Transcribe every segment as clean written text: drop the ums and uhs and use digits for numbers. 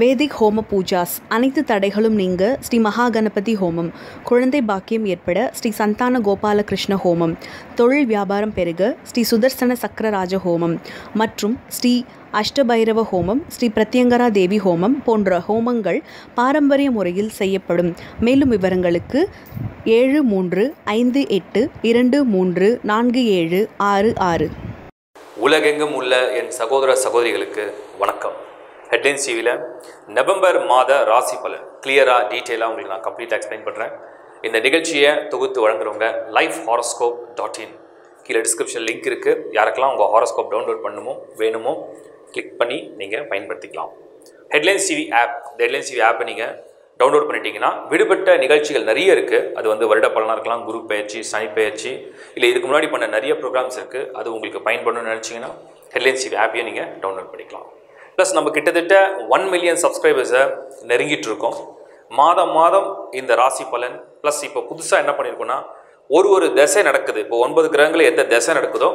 Vedic Homa Pujas, Anitha Tadehalum Ninga, Sri Mahaganapati Homam, Kurante Bakim Yerpeda, Sri Santana Gopala Krishna Homam, Toril Vyabaram Periga, Sri Sudarsana Sakra Raja Homam, Matrum, Sri Ashtabhairava Homam, Sri Pratyangara Devi Homam, Pondra Homangal, Parambaria Murigil Sayapadum, Melum Ivarangalakku, 7358 23 476 66. உலகெங்கும் உள்ள என் சகோதர சகோதரிகளுக்கு வணக்கம். Headlines டிவியில் November மாத ராசி பலன் கிளியராக டீட்டெயிலாக உங்களுக்கு நான் கம்ப்ளீட்டாக எக்ஸ்பிளைன் பண்ணுறேன். இந்த நிகழ்ச்சியை தொகுத்து வழங்குறவங்க lifehoroscope.in, கீழே டிஸ்கிரிப்ஷன் லிங்க் இருக்குது. யாருக்கெல்லாம் உங்கள் ஹாரோஸ்கோப் டவுன்லோட் வேணுமோ கிளிக் பண்ணி நீங்கள் பயன்படுத்திக்கலாம். Headlines TV app, headlines TV ஆப்பை நீங்கள் டவுன்லோட் பண்ணிட்டீங்கன்னா விடுபட்ட நிகழ்ச்சிகள் நிறைய இருக்குது. அது வந்து வருட பலனாக இருக்கலாம், குரு பயிற்சி, சனி பயிற்சி, இல்லை இதுக்கு முன்னாடி பண்ண நிறைய ப்ரோக்ராம்ஸ் இருக்குது. அது உங்களுக்கு பயன்படணும்னு நினச்சிங்கன்னா ஹெட்லைன்ஸ் டிவி ஆப்பையே நீங்கள் டவுன்லோட் பண்ணிக்கலாம். ப்ளஸ் நம்ம கிட்டத்தட்ட 1 மில்லியன் சப்ஸ்கிரைபர்ஸை நெருங்கிட்டு இருக்கோம். மாதம் மாதம் இந்த ராசி பலன் ப்ளஸ் இப்போ புதுசாக என்ன பண்ணியிருக்கோன்னா, ஒரு திசை நடக்குது. இப்போ 9 கிரகங்களில் எந்த திசை நடக்குதோ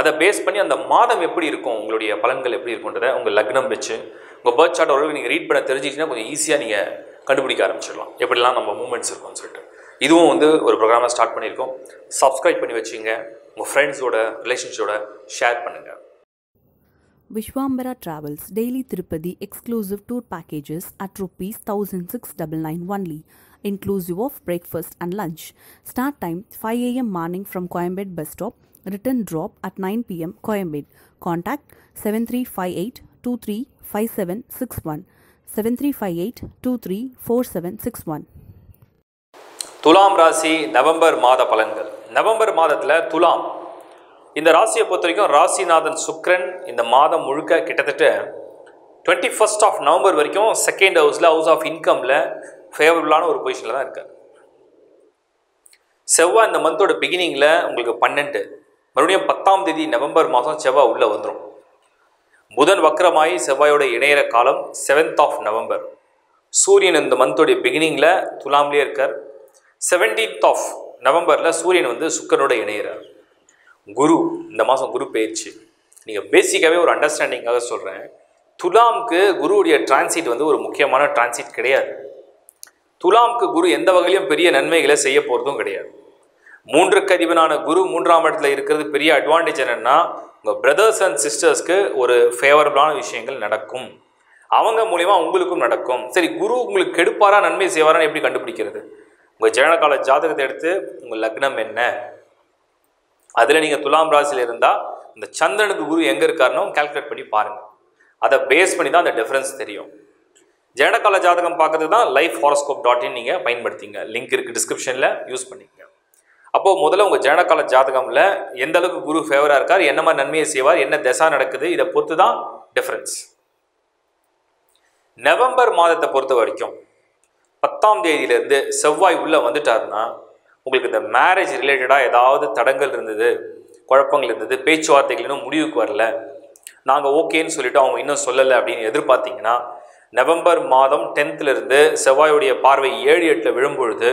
அதை பேஸ் பண்ணி அந்த மாதம் எப்படி இருக்கும், உங்களுடைய பலன்கள் எப்படி இருக்குன்றதை உங்கள் லக்னம் வச்சு உங்கள் பர்த் சார்ட் அளவுக்கு நீங்கள் ரீட் பண்ண தெரிஞ்சிக்கிட்டிங்கன்னா கொஞ்சம் ஈஸியாக நீங்கள் கண்டுபிடிக்க ஆரம்பிச்சிடலாம், எப்படிலாம் நம்ம மூமெண்ட்ஸ் இருக்கும்னு சொல்லிட்டு. இதுவும் வந்து ஒரு ப்ரோக்ராமாக ஸ்டார்ட் பண்ணியிருக்கோம். சப்ஸ்கிரைப் பண்ணி வச்சுங்க. உங்கள் ஃப்ரெண்ட்ஸோட, ரிலேஷன்ஸோட ஷேர் பண்ணுங்கள். Vishwambera Travels Daily Tirupati exclusive tour packages at ₹1,699 only, inclusive of breakfast and lunch. Start time 5 AM morning from Coimbatore bus stop. Return drop at 9 PM Coimbatore. Contact 7358 235761. 7358 234761. துலாம் ராசி November மாத பலன்கள். நவம்பர் மாதத்தில் துலாம், இந்த ராசியை பொறுத்த வரைக்கும் ராசிநாதன் சுக்கிரன் இந்த மாதம் முழுக்க கிட்டத்தட்ட 21 நவம்பர் வரைக்கும் செகண்ட் ஹவுஸில், ஹவுஸ் ஆஃப் இன்கமில் ஃபேவரபுளான ஒரு பொசிஷனில் தான் இருக்கார். செவ்வாய் இந்த மந்தோட பிகினிங்கில் உங்களுக்கு 12, மறுபடியும் 10ஆம் தேதி நவம்பர் மாதம் செவ்வாய் உள்ளே வந்துடும். புதன் வக்கரமாயி செவ்வாயோட இணையிற காலம் 7th of November. சூரியன் இந்த மந்தோடைய பிகினிங்கில் துலாம்லேயே இருக்கார். 17th of November சூரியன் வந்து சுக்கரனோட இணையிறார். குரு இந்த மாதம் குரு பயிற்சி. நீங்கள் பேசிக்காகவே ஒரு அண்டர்ஸ்டாண்டிங்காக சொல்கிறேன், துலாமுக்கு குருவுடைய டிரான்சிட் வந்து ஒரு முக்கியமான டிரான்சிட் கிடையாது. துலாமுக்கு குரு எந்த வகையிலும் பெரிய நன்மைகளை செய்ய போகிறதும் கிடையாது. 3க்கு அதிபனான குரு 3ஆம் இடத்துல இருக்கிறது பெரிய அட்வான்டேஜ். என்னென்னா உங்கள் பிரதர்ஸ் அண்ட் சிஸ்டர்ஸ்க்கு ஒரு ஃபேவரபுளான விஷயங்கள் நடக்கும், அவங்க மூலயமா உங்களுக்கும் நடக்கும். சரி, குரு உங்களுக்கு கெடுப்பாரா நன்மை செய்வாரான்னு எப்படி கண்டுபிடிக்கிறது? உங்கள் ஜனனகால ஜாதகத்தை எடுத்து உங்கள் லக்னம் என்ன, அதில் நீங்கள் துலாம் ராசியில் இருந்தால் இந்த சந்திரனுக்கு குரு எங்கே இருக்காருன்னு கால்குலேட் பண்ணி பாருங்கள். அதை பேஸ் பண்ணி தான் அந்த டிஃப்ரென்ஸ் தெரியும். ஜனனகால ஜாதகம் பார்க்கறது தான் lifehoroscope.in நீங்கள் பயன்படுத்திங்க. லிங்க் இருக்குது டிஸ்கிரிப்ஷனில், யூஸ் பண்ணிக்கங்க. அப்போது முதல்ல உங்கள் ஜனனகால ஜாதகமில் எந்த அளவுக்கு குரு ஃபேவராக இருக்கார், என்ன மாதிரி நன்மையை செய்வார், என்ன திசை நடக்குது, இதை பொறுத்து தான் டிஃப்ரென்ஸ். நவம்பர் மாதத்தை பொறுத்த வரைக்கும் 10ஆம் தேதியிலேருந்து செவ்வாய் உள்ளே வந்துட்டாருன்னா உங்களுக்கு இந்த மேரேஜ் ரிலேட்டடாக ஏதாவது தடங்கள் இருந்தது, குழப்பங்கள் இருந்தது, பேச்சுவார்த்தைகள் இன்னும் முடிவுக்கு வரல, நாங்கள் ஓகேன்னு சொல்லிவிட்டு அவங்க இன்னும் சொல்லலை அப்படின்னு எதிர்பார்த்திங்கன்னா, நவம்பர் மாதம் 10th செவ்வாயுடைய பார்வை 7-8 விழும்பொழுது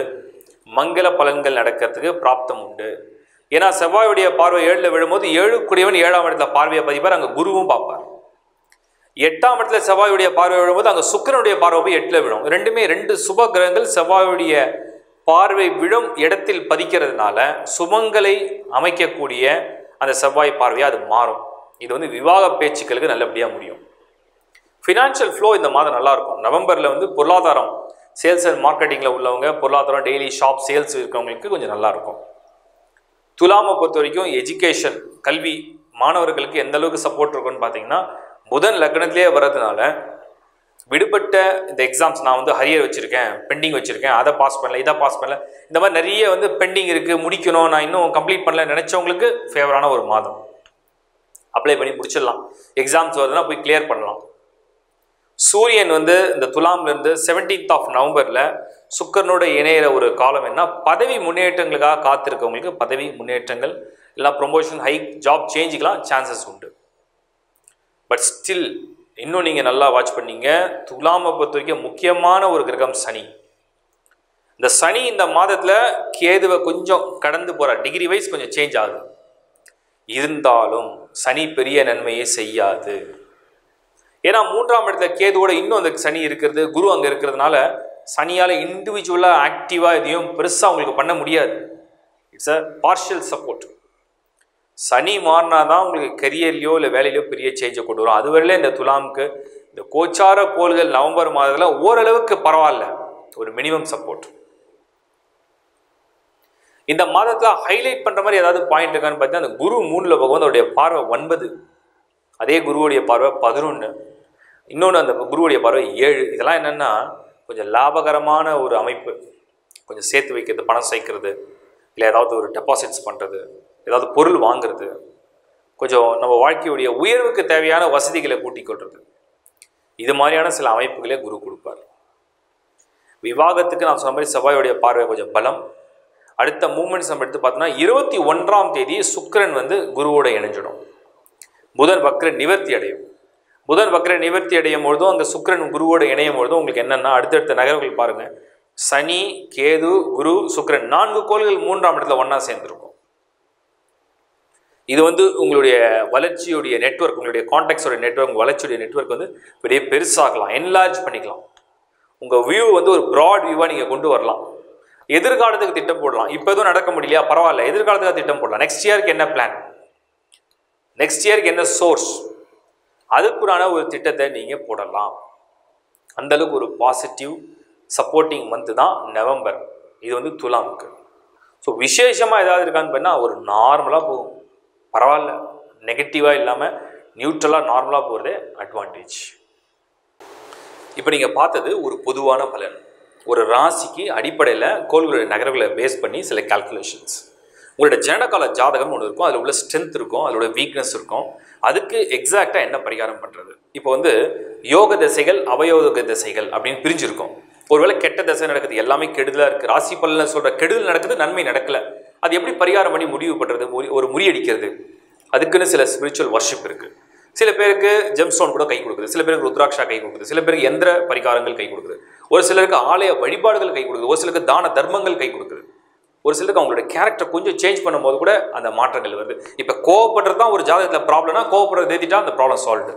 மங்கள பலன்கள் நடக்கிறதுக்கு பிராப்தம் உண்டு. ஏன்னா செவ்வாயுடைய பார்வை 7 விழும்போது 7 கூடியவன் 7ஆம் இடத்துல பார்வையை பதிப்பார், அங்கே குருவும் பார்ப்பார். 8ஆம் இடத்துல செவ்வாயுடைய பார்வை விழும்போது அங்கே சுக்கிரனுடைய பார்வை போய் 8ல் விழும். ரெண்டுமே 2 சுப கிரகங்கள் செவ்வாயுடைய பார்வை விழும் இடத்தில் பதிக்கிறதுனால சுமங்களை அமைக்கக்கூடிய அந்த செவ்வாய் பார்வையாக அது மாறும். இது வந்து விவாக பேச்சுக்களுக்கு நல்லபடியாக முடியும். ஃபினான்ஷியல் ஃப்ளோ இந்த மாதம் நல்லாயிருக்கும். நவம்பரில் வந்து பொருளாதாரம், சேல்ஸ் அண்ட் மார்க்கெட்டிங்கில் உள்ளவங்க, பொருளாதாரம், டெய்லி ஷாப் சேல்ஸ் இருக்கிறவங்களுக்கு கொஞ்சம் நல்லாயிருக்கும். துலாமை பொறுத்த வரைக்கும் எஜுகேஷன், கல்வி, மாணவர்களுக்கு எந்த அளவுக்கு சப்போர்ட் இருக்குன்னு பார்த்தீங்கன்னா, புதன் லக்னத்திலே வர்றதுனால விடுபட்ட இந்த எக்ஸாம்ஸ், நான் வந்து ஹரியர் வச்சுருக்கேன், பெண்டிங் வச்சுருக்கேன், அதை பாஸ் பண்ணல, இதை பாஸ் பண்ணல, இந்த மாதிரி நிறைய வந்து பெண்டிங் இருக்குது, முடிக்கணும், நான் இன்னும் கம்ப்ளீட் பண்ணல நினச்சவங்களுக்கு ஃபேவரான ஒரு மாதம். அப்ளை பண்ணி முடிச்சிடலாம். எக்ஸாம்ஸ் வருதுன்னா போய் கிளியர் பண்ணலாம். சூரியன் வந்து இந்த துலாம்லேருந்து 17th of November சுக்கரனோட இணையிற ஒரு காலம் என்ன, பதவி முன்னேற்றங்களுக்காக காத்திருக்கவங்களுக்கு பதவி முன்னேற்றங்கள், இல்லை ப்ரொமோஷன், ஹைக், ஜாப் சேஞ்சுக்கெலாம் சான்சஸ் உண்டு. பட் ஸ்டில் இன்னும் நீங்கள் நல்லா வாட்ச் பண்ணிங்க. துலாமை பொறுத்த வரைக்கும் முக்கியமான ஒரு கிரகம் சனி. இந்த சனி இந்த மாதத்தில் கேதுவை கொஞ்சம் கடந்து போகிறார். டிகிரி வைஸ் கொஞ்சம் சேஞ்ச் ஆகுது. இருந்தாலும் சனி பெரிய நன்மையை செய்யாது. ஏன்னா மூன்றாம் இடத்துல கேதுவோட இன்னும் அந்த சனி இருக்குது, குரு அங்கே இருக்கிறதுனால சனியால் இண்டிவிஜுவலாக ஆக்டிவாக எதையும் பெருசாக உங்களுக்கு பண்ண முடியாது. It's a partial support. Shani மாறினா தான் உங்களுக்கு கரியர்லையோ இல்லை வேலையிலையோ பெரிய சேஞ்சை கொண்டு வரும். அதுவரையில இந்த துலாமுக்கு இந்த கோச்சார கோள்கள் நவம்பர் மாதத்தில் ஓரளவுக்கு பரவாயில்ல, ஒரு மினிமம் சப்போர்ட். இந்த மாதத்தில் ஹைலைட் பண்ணுற மாதிரி ஏதாவது பாயிண்ட் இருக்கான்னு பார்த்தீங்கன்னா, அந்த குரு மூணில் பகவானுடைய பார்வை 9, அதே குருவுடைய பார்வை 11, இன்னொன்று அந்த குருவுடைய பார்வை 7. இதெல்லாம் என்னென்னா கொஞ்சம் லாபகரமான ஒரு அமைப்பு, கொஞ்சம் சேர்த்து வைக்கிறது, பணம் சேர்க்கிறது, இல்லை ஏதாவது ஒரு டெபாசிட்ஸ் பண்ணுறது, ஏதாவது பொருள் வாங்கிறது, கொஞ்சம் நம்ம வாழ்க்கையுடைய உயர்வுக்கு தேவையான வசதிகளை கூட்டிக் கொள்வது, இது மாதிரியான சில அமைப்புகளே குரு கொடுப்பார். விவாகத்துக்கு நான் சொன்ன மாதிரி செவ்வாயுடைய பார்வை கொஞ்சம் பலம். அடுத்த மூமெண்ட்ஸ் நம்ம எடுத்து பார்த்தோம்னா 21ஆம் தேதி சுக்கிரன் வந்து குருவோட இணைஞ்சிடும், புதன் வக்ர நிவர்த்தி அடையும். புதன் வக்ர நிவர்த்தி அடையும் பொழுதும் அந்த சுக்கிரன் குருவோடு இணையும் பொழுதும் உங்களுக்கு என்னென்னா அடுத்தடுத்த நகரங்கள் பாருங்கள், சனி கேது குரு சுக்கிரன் 4 கோள்கள் 3ஆம் இடத்துல ஒன்றா சேர்ந்துருக்கும். இது வந்து உங்களுடைய வளர்ச்சியுடைய நெட்வொர்க், உங்களுடைய கான்டாக்ட்ஸோடைய நெட்வொர்க், உங்கள் வளர்ச்சியுடைய நெட்வொர்க் வந்து பெரிய பெருசாகலாம், என்லார்ஜ் பண்ணிக்கலாம். உங்கள் வியூ வந்து ஒரு ப்ராட் வியூவாக நீங்கள் கொண்டு வரலாம். எதிர்காலத்துக்கு திட்டம் போடலாம். இப்போ எதுவும் நடக்க முடியலையா, பரவாயில்ல, எதிர்காலத்துக்கு திட்டம் போடலாம். நெக்ஸ்ட் இயருக்கு என்ன பிளான், நெக்ஸ்ட் இயருக்கு என்ன சோர்ஸ், அதுக்குறான ஒரு திட்டத்தை நீங்கள் போடலாம். அந்தளவுக்கு ஒரு பாசிட்டிவ் சப்போர்ட்டிங் மந்த்து தான் நவம்பர். இது வந்து துலாமுக்கு. ஸோ விசேஷமாக ஏதாவது இருக்கான்னு பார்த்தீங்கன்னா ஒரு நார்மலாக போகும், பரவாயில்ல, நெகட்டிவாக இல்லாமல் நியூட்ரலாக நார்மலாக போகிறதே அட்வான்டேஜ். இப்போ நீங்கள் பார்த்தது ஒரு பொதுவான பலன், ஒரு ராசிக்கு அடிப்படையில் கோள்களுடைய நகரங்களை பேஸ் பண்ணி சில கால்குலேஷன்ஸ். உங்களோட ஜனகால ஜாதகம் ஒன்று இருக்கும், அதில் உள்ள ஸ்ட்ரென்த் இருக்கும், அதோட வீக்னஸ் இருக்கும், அதுக்கு எக்ஸாக்டாக என்ன பரிகாரம் பண்ணுறது. இப்போ வந்து யோக திசைகள் அவயோக திசைகள் அப்படின்னு பிரிஞ்சிருக்கும். ஒருவேளை கெட்ட திசை நடக்குது, எல்லாமே கெடுதலாக இருக்குது, ராசி பலனை சொல்கிற கெடுதல் நடக்குது, நன்மை நடக்கலை, அது எப்படி பரிகாரம் பண்ணி முடிவு பண்ணுறது, ஒரு முறியடிக்கிறது. அதுக்குன்னு சில ஸ்பிரிச்சுவல் வர்ஷிப் இருக்குது. சில பேருக்கு ஜெம்ஸ்டோன் கூட கை கொடுக்குது, சில பேருக்கு ருத்ராட்சா கை கொடுக்குது, சில பேருக்கு எந்திர பரிகாரங்கள் கை கொடுக்குது, ஒரு சிலருக்கு ஆலய வழிபாடுகள் கை கொடுக்குது, ஒரு சிலருக்கு தான தர்மங்கள் கை கொடுக்குது, ஒரு சிலருக்கு அவங்களோட கேரக்டர் கொஞ்சம் சேஞ்ச் பண்ணும்போது கூட அந்த மாற்றங்கள் வருது. இப்போ கோவப்படுறது தான் ஒரு ஜாதகத்தில் ப்ராப்ளம்னா, கோவப்படுறது தேத்திட்டா அந்த ப்ராப்ளம் சால்வ்டு.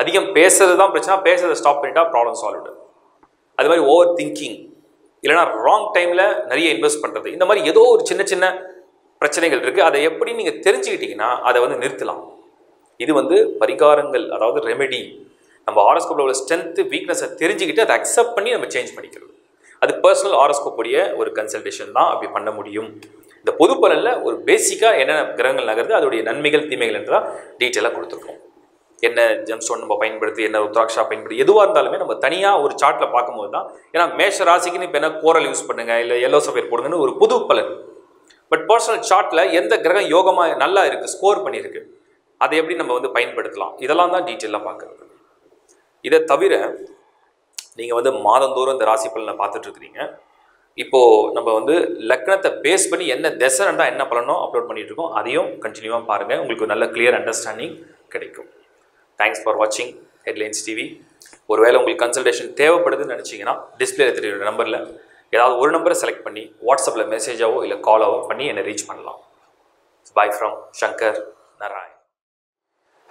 அதிகம் பேசுறது தான் பிரச்சனை, பேசுறதை ஸ்டாப் பண்ணிட்டா ப்ராப்ளம் சால்வ்டு. அது மாதிரி ஓவர் திங்கிங், இல்லைனா ராங் டைமில் நிறைய இன்வெஸ்ட் பண்ணுறது, இந்த மாதிரி ஏதோ ஒரு சின்ன சின்ன பிரச்சனைகள் இருக்குது. அதை எப்படி நீங்கள் தெரிஞ்சுக்கிட்டிங்கன்னா அதை வந்து நிறுத்தலாம். இது வந்து பரிகாரங்கள், அதாவது ரெமெடி. நம்ம ஹாரோஸ்கோப்பில் உள்ள ஸ்ட்ரென்த்து வீக்னஸை தெரிஞ்சுக்கிட்டு அதை அக்செப்ட் பண்ணி நம்ம சேஞ்ச் பண்ணிக்கிறது. அது பர்சனல் ஹாரோஸ்கோப்புடைய ஒரு கன்சல்டேஷன் தான் அப்படி பண்ண முடியும். இந்த பொதுப்பலனில் ஒரு பேசிக்காக என்னென்ன கிரகங்கள் நகருது, அதோடைய நன்மைகள் தீமைகள் என்றால் டீட்டெயிலாக கொடுத்துருக்கோம். என்ன ஜெம்ஸ்டோன் நம்ம பயன்படுத்தி, என்ன ருத்ராட்சா பயன்படுத்தி, எதுவாக இருந்தாலுமே நம்ம தனியாக ஒரு சார்ட்டில் பார்க்கும்போது தான். ஏன்னா மேஷ ராசிக்குன்னு இப்போ என்ன கோரல் யூஸ் பண்ணுங்கள், இல்லை எல்லோ சஃபேர் போடுங்கன்னு ஒரு புது பலன். பட் பர்சனல் சார்ட்டில் எந்த கிரகம் யோகமாக நல்லா இருக்குது, ஸ்கோர் பண்ணியிருக்கு, அதை எப்படி நம்ம வந்து பயன்படுத்தலாம், இதெல்லாம் தான் டீட்டெயிலாக பார்க்குறது. இதை தவிர நீங்கள் வந்து மாதந்தோறும் இந்த ராசி பலனை பார்த்துட்ருக்குறீங்க. இப்போது நம்ம வந்து லக்னத்தை பேஸ் பண்ணி என்ன திசைன்னா என்ன பலனோ அப்லோட் பண்ணிகிட்ருக்கோம், அதையும் கண்டினியூவாக பாருங்கள். உங்களுக்கு நல்ல கிளியர் அண்டர்ஸ்டாண்டிங் கிடைக்கும். தேங்க்ஸ் ஃபார் வாட்சிங் ஹெட்லைன்ஸ் டிவி. ஒருவேளை உங்களுக்கு கன்சல்டேஷன் தேவைப்படுதுன்னு நினச்சிங்கன்னா டிஸ்பிளேல தெரியுற நம்பரில் ஏதாவது ஒரு நம்பரை செலக்ட் பண்ணி வாட்ஸ்அப்பில் மெசேஜாவோ இல்லை காலாவோ பண்ணி என்னை ரீச் பண்ணலாம். Bye from Shankar Narayan.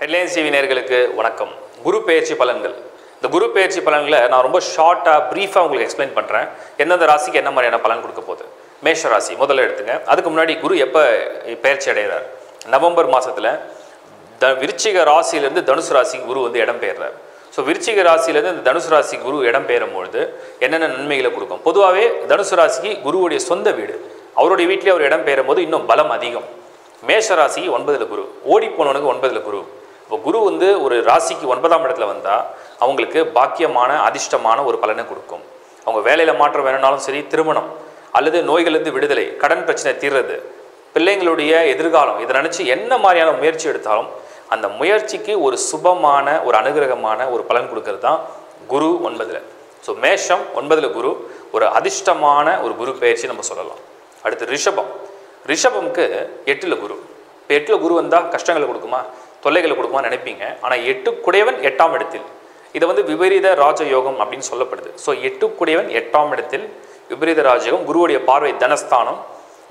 Headlines TV நேயர்களுக்கு வணக்கம். குரு பெயர்ச்சி பலன்கள். இந்த குரு பெயர்ச்சி பலன்களை நான் ரொம்ப ஷார்ட்டாக ப்ரீஃபாக உங்களுக்கு எக்ஸ்பிளைன் பண்ணுறேன். எந்தெந்த ராசிக்கு என்ன மாதிரியான பலன் கொடுக்க போகுது. மேஷ ராசி முதல்ல எடுத்துங்க. அதுக்கு முன்னாடி குரு எப்போ பெயர்ச்சி அடைகிறார், நவம்பர் மாதத்தில் விருச்சிக ராசியிலேருந்து தனுசு ராசி குரு வந்து இடம்பெயர்றார். ஸோ விருச்சிக ராசியிலேருந்து இந்த தனுசு ராசி குரு இடம்பெயரும்பொழுது என்னென்ன நன்மைகளை கொடுக்கும். பொதுவாகவே தனுசு ராசிக்கு குருவுடைய சொந்த வீடு, அவருடைய வீட்டிலே அவர் இடம்பெயரும் போது இன்னும் பலம் அதிகம். மேஷ ராசிக்கு 9ல் குரு, ஓடி போனவனுக்கு 9ல் குரு. இப்போ குரு வந்து ஒரு ராசிக்கு 9ஆம் இடத்துல வந்தால் அவங்களுக்கு பாக்கியமான அதிர்ஷ்டமான ஒரு பலனை கொடுக்கும். அவங்க வேலையில் மாற்றம் வேணும்னாலும் சரி, திருமணம் அல்லது நோய்களிலிருந்து விடுதலை, கடன் பிரச்சனை தீர்றது, பிள்ளைங்களுடைய எதிர்காலம், இதை நினச்சி என்ன மாதிரியான முயற்சி எடுத்தாலும் அந்த முயற்சிக்கு ஒரு சுபமான ஒரு அனுகிரகமான ஒரு பலன் கொடுக்கறது தான் குரு 9ல். ஸோ மேஷம் 9ல் குரு, ஒரு அதிர்ஷ்டமான ஒரு குரு பெயர்ச்சி நம்ம சொல்லலாம். அடுத்து ரிஷபம். ரிஷபமுக்கு 8ல் குரு. இப்போ 8ல் குரு வந்தால் கஷ்டங்களை கொடுக்குமா, தொல்லைகளை கொடுக்குமா நினைப்பீங்க. ஆனால் 8 குடையவன் 8ஆம் இடத்தில், இதை வந்து விபரீத ராஜயோகம் அப்படின்னு சொல்லப்படுது. ஸோ 8 குடையவன் 8ஆம் இடத்தில் விபரீத ராஜயோகம். குருவுடைய பார்வை தனஸ்தானம்.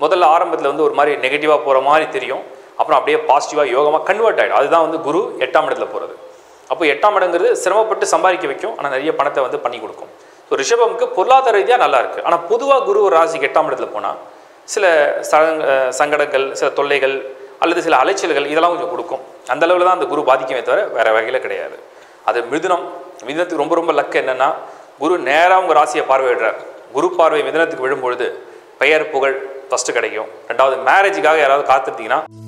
முதல்ல ஆரம்பத்தில் வந்து ஒரு மாதிரி நெகட்டிவாக போகிற மாதிரி தெரியும், அப்புறம் அப்படியே பாசிட்டிவாக யோகமாக கன்வெர்ட் ஆகிடும். அதுதான் வந்து குரு 8ஆம் இடத்துல போகிறது. அப்போ எட்டாம் இடங்கிறது சிரமப்பட்டு சம்பாதிக்க வைக்கும், ஆனால் நிறைய பணத்தை வந்து பண்ணி கொடுக்கும். ஸோ ரிஷபமுக்கு பொருளாதார ரீதியாக நல்லா இருக்குது. ஆனால் பொதுவாக குரு ராசிக்கு எட்டாம் இடத்துல போனால் சில சங்கடங்கள், சில தொல்லைகள் அல்லது சில அலைச்சல்கள் இதெல்லாம் கொஞ்சம் கொடுக்கும். அந்த அளவில் தான் அந்த குரு பாதிக்கவே தவிர வேறு வகையில் கிடையாது. அது மிதுனம். மிதுனத்துக்கு ரொம்ப ரொம்ப லக்கு என்னென்னா, குரு நேராக உங்கள் ராசியை பார்வையிடுறார். குரு பார்வை மிதுனத்துக்கு விழும்பொழுது பெயர் புகழ் ஃபஸ்ட்டு கிடைக்கும். ரெண்டாவது மேரேஜுக்காக யாராவது காத்திருந்தீங்கன்னா